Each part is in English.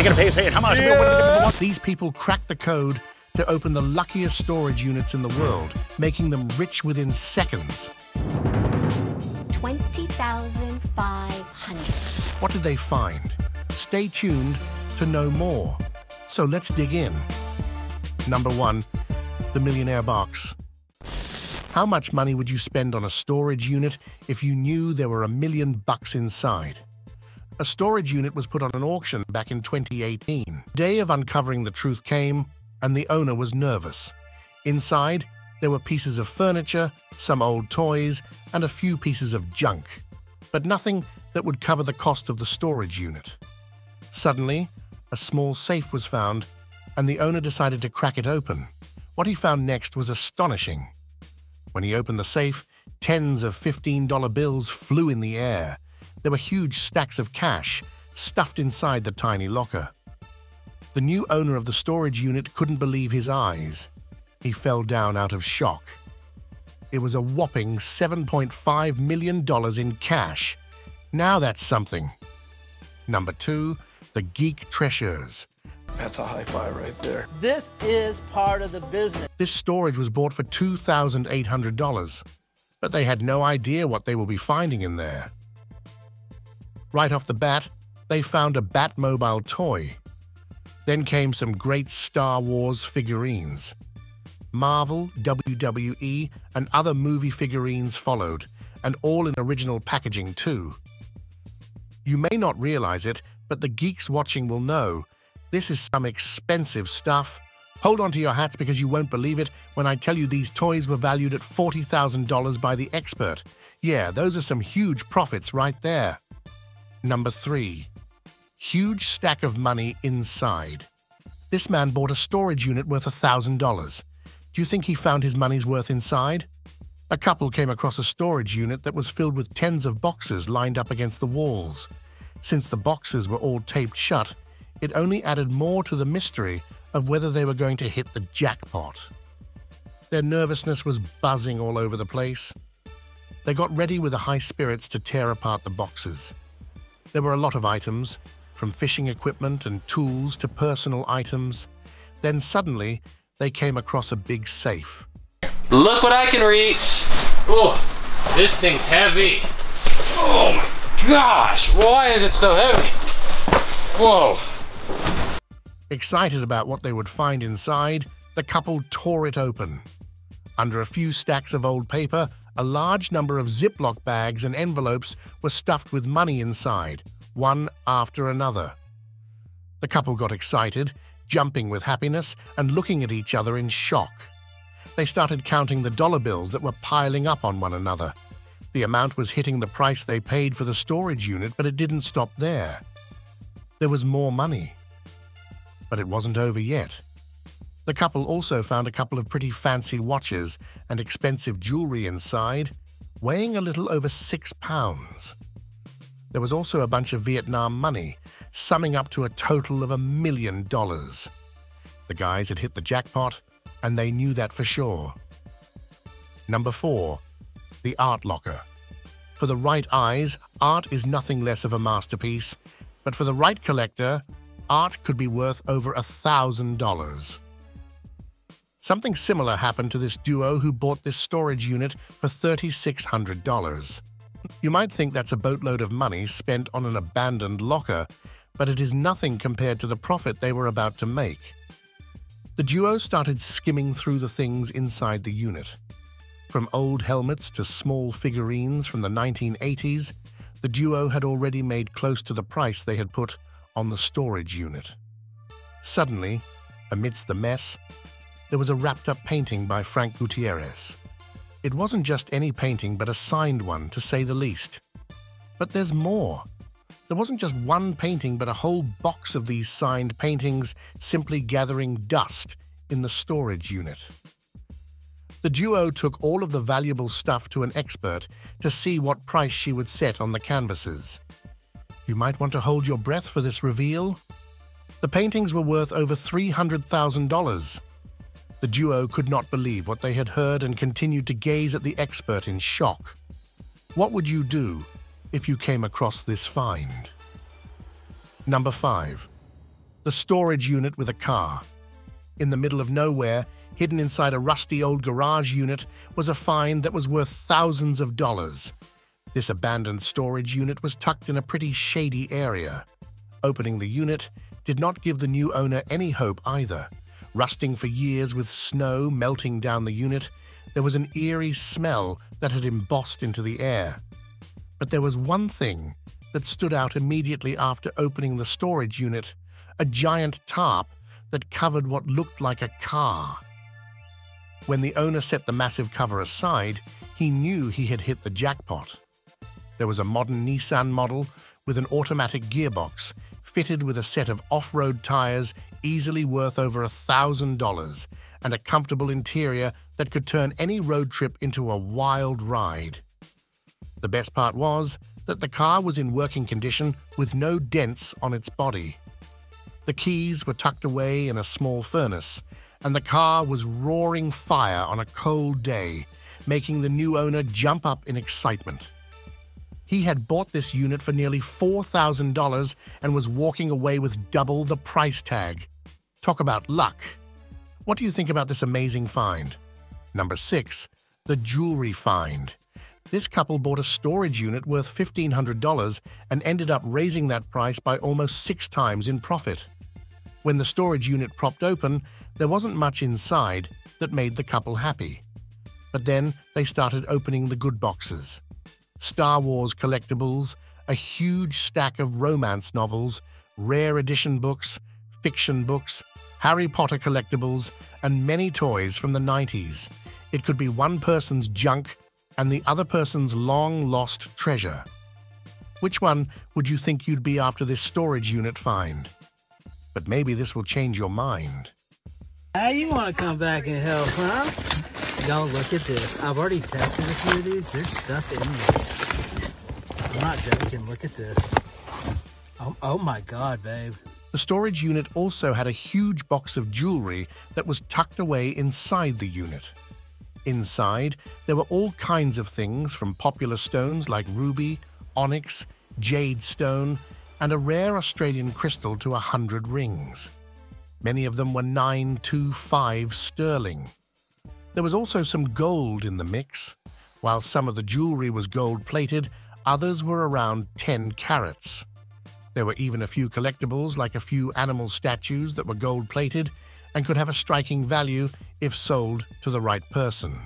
Everybody gonna pay his hand. How much? Yeah. These people cracked the code to open the luckiest storage units in the world, making them rich within seconds. 20,500. What did they find? Stay tuned to know more. So let's dig in. Number 1, the millionaire box. How much money would you spend on a storage unit if you knew there were $1 million inside? A storage unit was put on an auction back in 2018. The day of uncovering the truth came, and the owner was nervous. Inside, there were pieces of furniture, some old toys, and a few pieces of junk, but nothing that would cover the cost of the storage unit. Suddenly, a small safe was found, and the owner decided to crack it open. What he found next was astonishing. When he opened the safe, tens of $15 bills flew in the air. There were huge stacks of cash stuffed inside the tiny locker. The new owner of the storage unit couldn't believe his eyes. He fell down out of shock. It was a whopping $7.5 million in cash. Now that's something. Number 2, the geek treasures. That's a high five right there. This is part of the business. This storage was bought for $2,800, but they had no idea what they will be finding in there. Right off the bat, they found a Batmobile toy. Then came some great Star Wars figurines. Marvel, WWE, and other movie figurines followed, and all in original packaging too. You may not realize it, but the geeks watching will know. This is some expensive stuff. Hold on to your hats because you won't believe it when I tell you these toys were valued at $40,000 by the expert. Yeah, those are some huge profits right there. Number 3, huge stack of money inside. This man bought a storage unit worth $1,000. Do you think he found his money's worth inside? A couple came across a storage unit that was filled with tens of boxes lined up against the walls. Since the boxes were all taped shut, it only added more to the mystery of whether they were going to hit the jackpot. Their nervousness was buzzing all over the place. They got ready with the high spirits to tear apart the boxes. There were a lot of items, from fishing equipment and tools to personal items. Then suddenly, they came across a big safe. Look what I can reach! Oh, this thing's heavy! Oh my gosh, why is it so heavy? Whoa! Excited about what they would find inside, the couple tore it open. Under a few stacks of old paper, a large number of Ziploc bags and envelopes were stuffed with money inside, one after another. The couple got excited, jumping with happiness and looking at each other in shock. They started counting the dollar bills that were piling up on one another. The amount was hitting the price they paid for the storage unit, but it didn't stop there. There was more money. But it wasn't over yet. The couple also found a couple of pretty fancy watches and expensive jewelry inside, weighing a little over 6 pounds. There was also a bunch of Vietnam money, summing up to a total of $1 million. The guys had hit the jackpot, and they knew that for sure. Number 4, the art locker. For the right eyes, art is nothing less of a masterpiece, but for the right collector, art could be worth over $1,000. Something similar happened to this duo who bought this storage unit for $3,600. You might think that's a boatload of money spent on an abandoned locker, but it is nothing compared to the profit they were about to make. The duo started skimming through the things inside the unit. From old helmets to small figurines from the 1980s, the duo had already made close to the price they had put on the storage unit. Suddenly, amidst the mess, there was a wrapped-up painting by Frank Gutierrez. It wasn't just any painting, but a signed one, to say the least. But there's more. There wasn't just one painting, but a whole box of these signed paintings simply gathering dust in the storage unit. The duo took all of the valuable stuff to an expert to see what price she would set on the canvases. You might want to hold your breath for this reveal. The paintings were worth over $300,000. The duo could not believe what they had heard and continued to gaze at the expert in shock. What would you do if you came across this find? Number 5, the storage unit with a car. In the middle of nowhere, hidden inside a rusty old garage unit, was a find that was worth thousands of dollars. This abandoned storage unit was tucked in a pretty shady area. Opening the unit did not give the new owner any hope either. Rusting for years with snow melting down the unit, there was an eerie smell that had embossed into the air. But there was one thing that stood out immediately after opening the storage unit, a giant tarp that covered what looked like a car. When the owner set the massive cover aside, he knew he had hit the jackpot. There was a modern Nissan model with an automatic gearbox, fitted with a set of off-road tires easily worth over $1,000, and a comfortable interior that could turn any road trip into a wild ride. The best part was that the car was in working condition with no dents on its body. The keys were tucked away in a small furnace, and the car was roaring fire on a cold day, making the new owner jump up in excitement. He had bought this unit for nearly $4,000 and was walking away with double the price tag. Talk about luck. What do you think about this amazing find? Number 6. The jewelry find. This couple bought a storage unit worth $1,500 and ended up raising that price by almost 6 times in profit. When the storage unit propped open, there wasn't much inside that made the couple happy. But then they started opening the good boxes. Star Wars collectibles, a huge stack of romance novels, rare edition books, fiction books, Harry Potter collectibles, and many toys from the 90s. It could be one person's junk and the other person's long-lost treasure. Which one would you think you'd be after this storage unit find? But maybe this will change your mind. Hey, you want to come back and help, huh? Y'all, look at this. I've already tested a few of these. There's stuff in this. I'm not joking. Look at this. Oh my God, babe. The storage unit also had a huge box of jewelry that was tucked away inside the unit. Inside, there were all kinds of things from popular stones like ruby, onyx, jade stone, and a rare Australian crystal to 100 rings. Many of them were 925 sterling. There was also some gold in the mix. While some of the jewelry was gold-plated, others were around 10 carats. There were even a few collectibles, like a few animal statues that were gold-plated and could have a striking value if sold to the right person.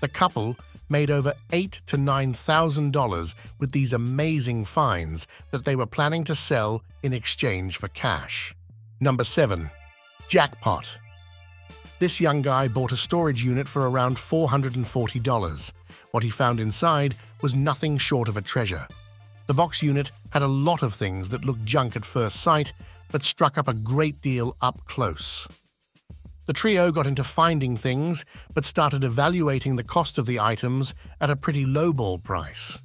The couple made over $8,000 to $9,000 with these amazing finds that they were planning to sell in exchange for cash. Number 7. Jackpot. This young guy bought a storage unit for around $440. What he found inside was nothing short of a treasure. The box unit had a lot of things that looked junk at first sight, but struck up a great deal up close. The trio got into finding things, but started evaluating the cost of the items at a pretty lowball price.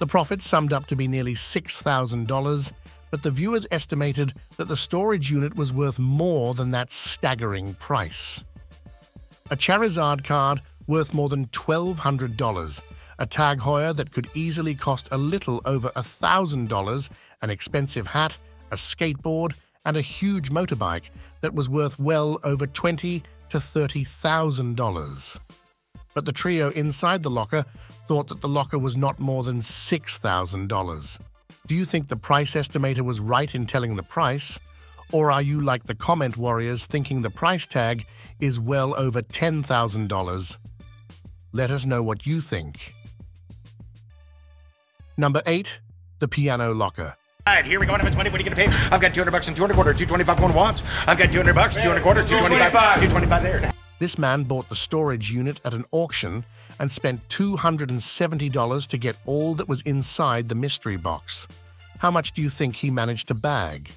The profit summed up to be nearly $6,000, but the viewers estimated that the storage unit was worth more than that staggering price. A Charizard card worth more than $1,200, a Tag Heuer that could easily cost a little over $1,000, an expensive hat, a skateboard, and a huge motorbike that was worth well over $20,000 to $30,000. But the trio inside the locker thought that the locker was not more than $6,000. Do you think the price estimator was right in telling the price? Or are you like the comment warriors thinking the price tag is well over $10,000? Let us know what you think. Number 8. The piano locker. All right, here we go. How much money? What are you going to pay? I've got 200 bucks and 200 quarter, 225 going once. I've got 200 bucks, 200 quarter, 225, 225 there. This man bought the storage unit at an auction and spent $270 to get all that was inside the mystery box. How much do you think he managed to bag?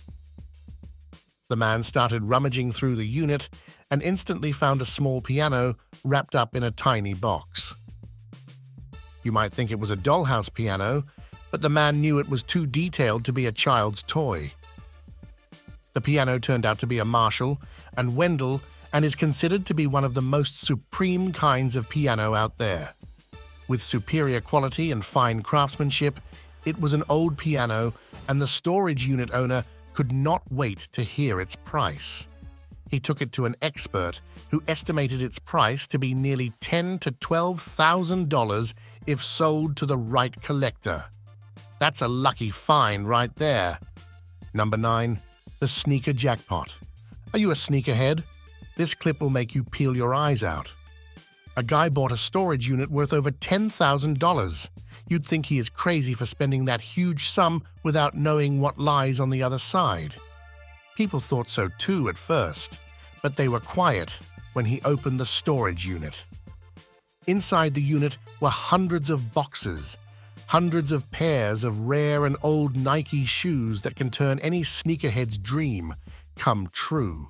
The man started rummaging through the unit and instantly found a small piano wrapped up in a tiny box. You might think it was a dollhouse piano, but the man knew it was too detailed to be a child's toy. The piano turned out to be a Marshall and Wendell and is considered to be one of the most supreme kinds of piano out there. With superior quality and fine craftsmanship, it was an old piano, and the storage unit owner could not wait to hear its price. He took it to an expert who estimated its price to be nearly $10,000 to $12,000 if sold to the right collector. That's a lucky find right there. Number 9. The sneaker jackpot. Are you a sneakerhead? This clip will make you peel your eyes out. A guy bought a storage unit worth over $10,000. You'd think he is crazy for spending that huge sum without knowing what lies on the other side. People thought so too at first, but they were quiet when he opened the storage unit. Inside the unit were hundreds of boxes, hundreds of pairs of rare and old Nike shoes that can turn any sneakerhead's dream come true.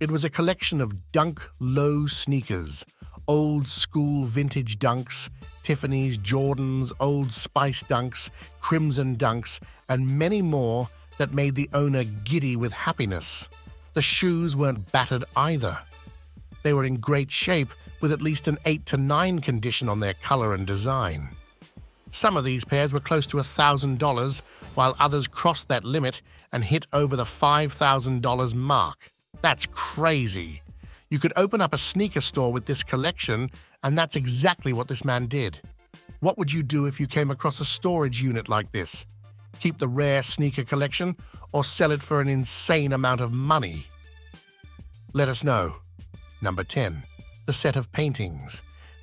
It was a collection of Dunk Low sneakers, old-school vintage Dunks, Tiffany's, Jordans, Old Spice Dunks, Crimson Dunks, and many more that made the owner giddy with happiness. The shoes weren't battered either. They were in great shape, with at least an 8 to 9 condition on their color and design. Some of these pairs were close to $1,000, while others crossed that limit and hit over the $5,000 mark. That's crazy. You could open up a sneaker store with this collection, and that's exactly what this man did. What would you do if you came across a storage unit like this? Keep the rare sneaker collection or sell it for an insane amount of money? Let us know. Number 10. The set of paintings.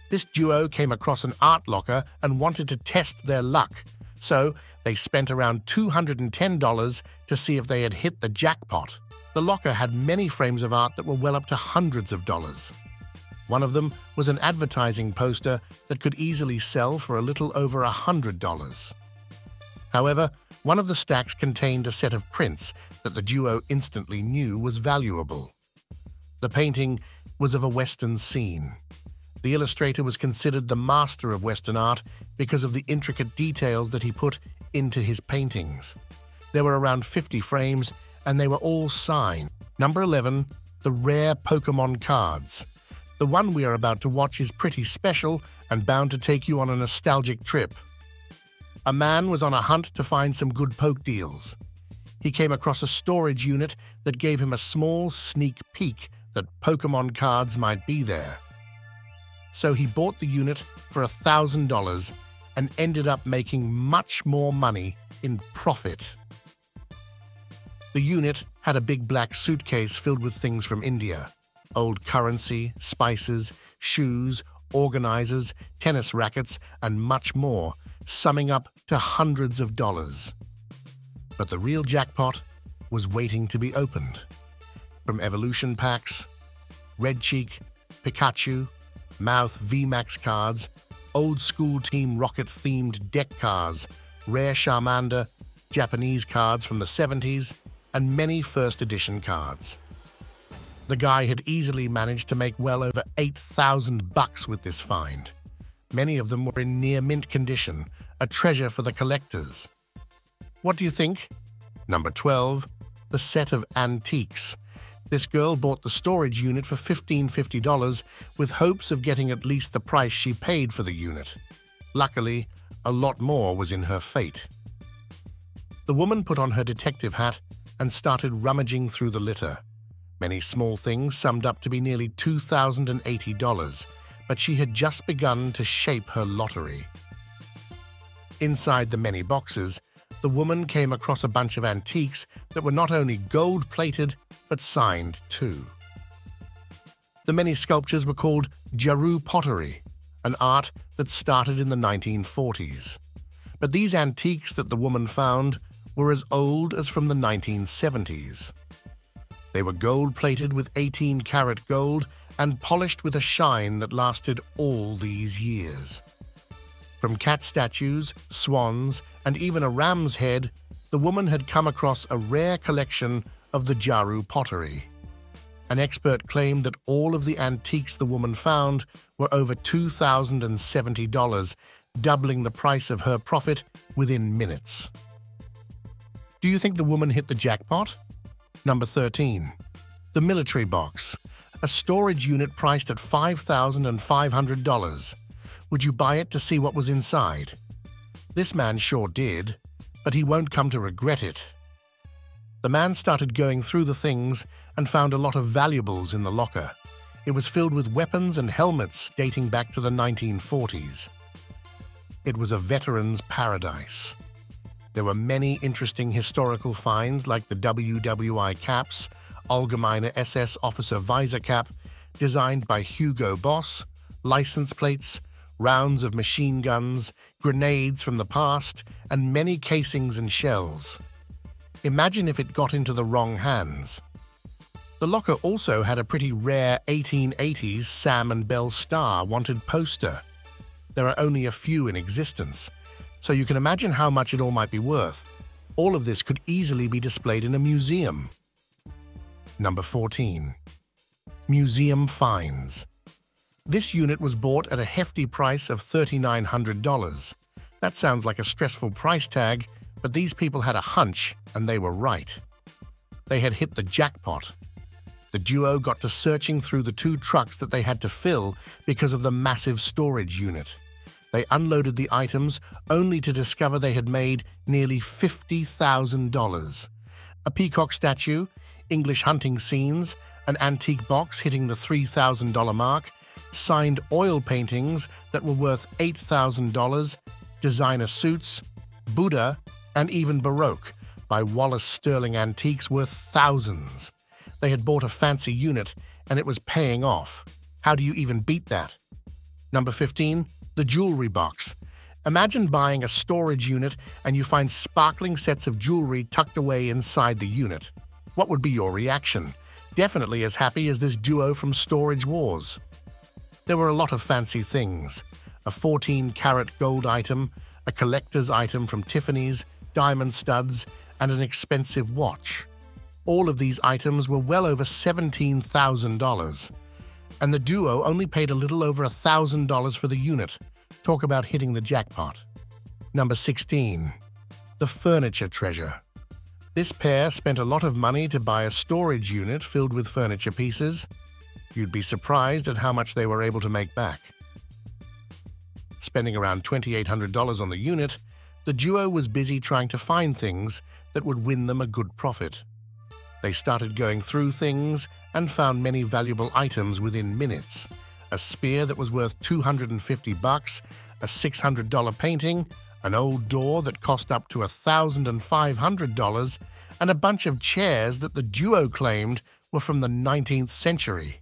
This duo came across an art locker and wanted to test their luck, so they spent around $210 to see if they had hit the jackpot. The locker had many frames of art that were well up to hundreds of dollars. One of them was an advertising poster that could easily sell for a little over $100. However, one of the stacks contained a set of prints that the duo instantly knew was valuable. The painting was of a Western scene. The illustrator was considered the master of Western art because of the intricate details that he put into his paintings. There were around 50 frames, and they were all signed. Number 11. The rare Pokemon cards. The one we are about to watch is pretty special and bound to take you on a nostalgic trip. A man was on a hunt to find some good poke deals. He came across a storage unit that gave him a small sneak peek that Pokemon cards might be there. So he bought the unit for $1,000 and ended up making much more money in profit. The unit had a big black suitcase filled with things from India: old currency, spices, shoes, organizers, tennis rackets, and much more, summing up to hundreds of dollars. But the real jackpot was waiting to be opened. From evolution packs, Red Cheek, Pikachu, Mouth VMAX cards, old school Team Rocket-themed deck cards, rare Charmander, Japanese cards from the 70s, and many first edition cards. The guy had easily managed to make well over $8,000 with this find. Many of them were in near-mint condition, a treasure for the collectors. What do you think? Number 12. The set of antiques. This girl bought the storage unit for $1,550 with hopes of getting at least the price she paid for the unit. Luckily, a lot more was in her fate. The woman put on her detective hat and started rummaging through the litter. Many small things summed up to be nearly $2,080, but she had just begun to shape her lottery. Inside the many boxes, the woman came across a bunch of antiques that were not only gold-plated, but signed too. The many sculptures were called Jaru pottery, an art that started in the 1940s. But these antiques that the woman found were as old as from the 1970s. They were gold-plated with 18-karat gold and polished with a shine that lasted all these years. From cat statues, swans, and even a ram's head, the woman had come across a rare collection of the Jaru pottery. An expert claimed that all of the antiques the woman found were over $2,070, doubling the price of her profit within minutes. Do you think the woman hit the jackpot? Number 13. The military box. A storage unit priced at $5,500. Would you buy it to see what was inside? This man sure did, but he won't come to regret it. The man started going through the things and found a lot of valuables in the locker. It was filled with weapons and helmets dating back to the 1940s. It was a veteran's paradise. There were many interesting historical finds like the WWI caps, Allgemeine SS officer visor cap, designed by Hugo Boss, license plates, rounds of machine guns, grenades from the past, and many casings and shells. Imagine if it got into the wrong hands. The locker also had a pretty rare 1880s Sam and Belle Star wanted poster. There are only a few in existence, so you can imagine how much it all might be worth. All of this could easily be displayed in a museum. Number 14. Museum finds. This unit was bought at a hefty price of $3,900. That sounds like a stressful price tag, but these people had a hunch, and they were right. They had hit the jackpot. The duo got to searching through the two trucks that they had to fill because of the massive storage unit. They unloaded the items only to discover they had made nearly $50,000. A peacock statue, English hunting scenes, an antique box hitting the $3,000 mark, signed oil paintings that were worth $8,000, designer suits, Buddha, and even Baroque by Wallace Sterling antiques worth thousands. They had bought a fancy unit, and it was paying off. How do you even beat that? Number 15. The jewelry box. Imagine buying a storage unit and you find sparkling sets of jewelry tucked away inside the unit. What would be your reaction? Definitely as happy as this duo from Storage Wars. There were a lot of fancy things. A 14-karat gold item, a collector's item from Tiffany's, diamond studs, and an expensive watch. All of these items were well over $17,000, and the duo only paid a little over $1,000 for the unit. Talk about hitting the jackpot. Number 16. The furniture treasure. This pair spent a lot of money to buy a storage unit filled with furniture pieces. You'd be surprised at how much they were able to make back. Spending around $2,800 on the unit, the duo was busy trying to find things that would win them a good profit. They started going through things and found many valuable items within minutes. A spear that was worth $250, a $600 painting, an old door that cost up to $1,500, and a bunch of chairs that the duo claimed were from the 19th century.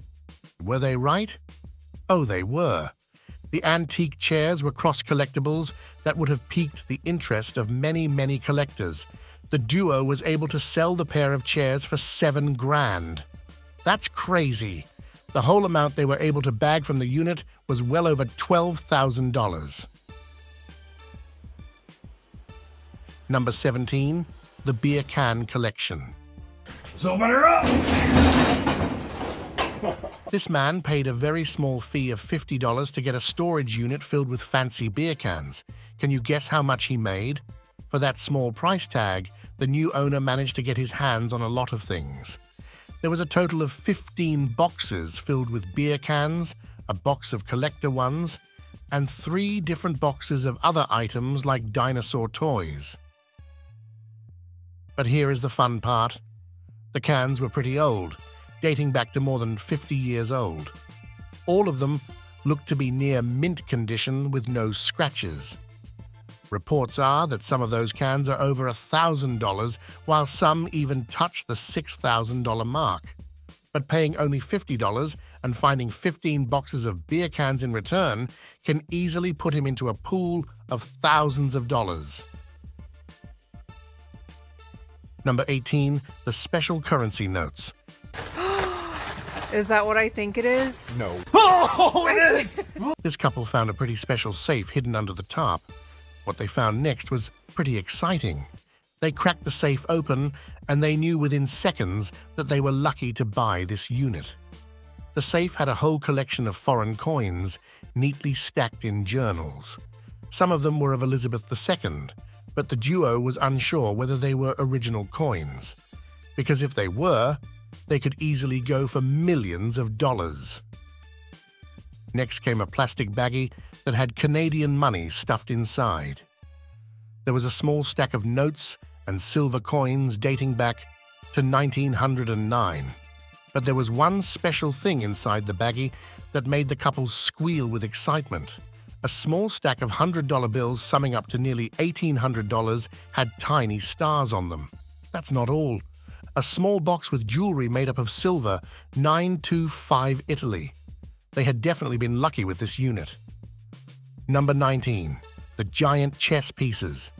Were they right? Oh, they were. The antique chairs were cross-collectibles that would have piqued the interest of many, many collectors. The duo was able to sell the pair of chairs for $7,000. That's crazy. The whole amount they were able to bag from the unit was well over $12,000. Number 17. The beer can collection. Let's open her up! This man paid a very small fee of $50 to get a storage unit filled with fancy beer cans. Can you guess how much he made? For that small price tag, the new owner managed to get his hands on a lot of things. There was a total of 15 boxes filled with beer cans, a box of collector ones, and 3 different boxes of other items like dinosaur toys. But here is the fun part. The cans were pretty old, dating back to more than 50 years old. All of them looked to be near mint condition with no scratches. Reports are that some of those cans are over $1,000, while some even touch the $6,000 mark. But paying only $50 and finding 15 boxes of beer cans in return can easily put him into a pool of thousands of dollars. Number 18. The special currency notes. Is that what I think it is? No. Oh, it is! This couple found a pretty special safe hidden under the tarp. What they found next was pretty exciting. They cracked the safe open, and they knew within seconds that they were lucky to buy this unit. The safe had a whole collection of foreign coins, neatly stacked in journals. Some of them were of Elizabeth II, but the duo was unsure whether they were original coins, because if they were, they could easily go for millions of dollars. Next came a plastic baggie that had Canadian money stuffed inside. There was a small stack of notes and silver coins dating back to 1909. But there was one special thing inside the baggie that made the couple squeal with excitement. A small stack of $100 bills summing up to nearly $1,800 had tiny stars on them. That's not all. A small box with jewelry made up of silver, 925 Italy. They had definitely been lucky with this unit. Number 19. The giant chess pieces.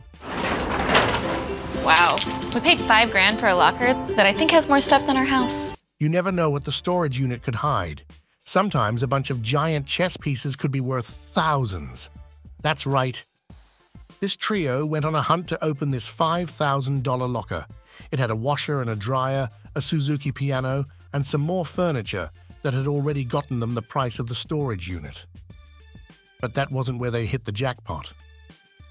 Wow. We paid $5,000 for a locker that I think has more stuff than our house. You never know what the storage unit could hide. Sometimes a bunch of giant chess pieces could be worth thousands. That's right. This trio went on a hunt to open this $5,000 locker. It had a washer and a dryer, a Suzuki piano, and some more furniture that had already gotten them the price of the storage unit. But that wasn't where they hit the jackpot.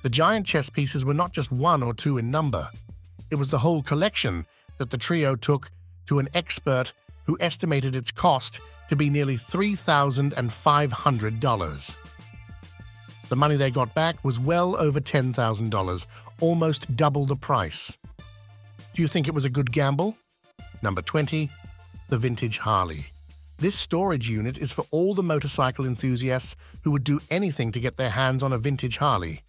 The giant chess pieces were not just one or two in number. It was the whole collection that the trio took to an expert who estimated its cost to be nearly $3,500. The money they got back was well over $10,000, almost double the price. Do you think it was a good gamble? Number 20. The vintage Harley. This storage unit is for all the motorcycle enthusiasts who would do anything to get their hands on a vintage Harley.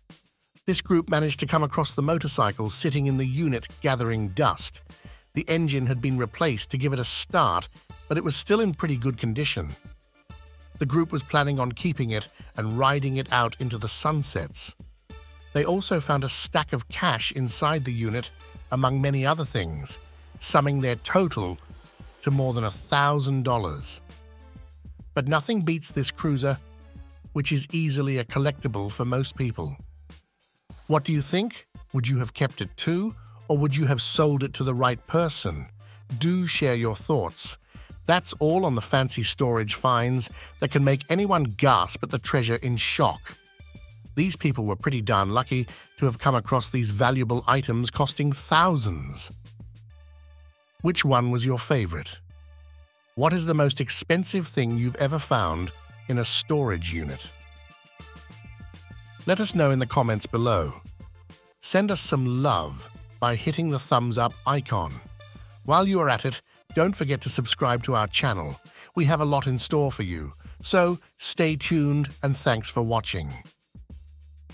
This group managed to come across the motorcycle sitting in the unit gathering dust. The engine had been replaced to give it a start, but it was still in pretty good condition. The group was planning on keeping it and riding it out into the sunsets. They also found a stack of cash inside the unit, among many other things, summing their total to more than $1,000. But nothing beats this cruiser, which is easily a collectible for most people. What do you think? Would you have kept it too? Or would you have sold it to the right person? Do share your thoughts. That's all on the fancy storage finds that can make anyone gasp at the treasure in shock. These people were pretty darn lucky to have come across these valuable items costing thousands. Which one was your favorite? What is the most expensive thing you've ever found in a storage unit? Let us know in the comments below. Send us some love by hitting the thumbs up icon. While you are at it, don't forget to subscribe to our channel. We have a lot in store for you, so stay tuned and thanks for watching.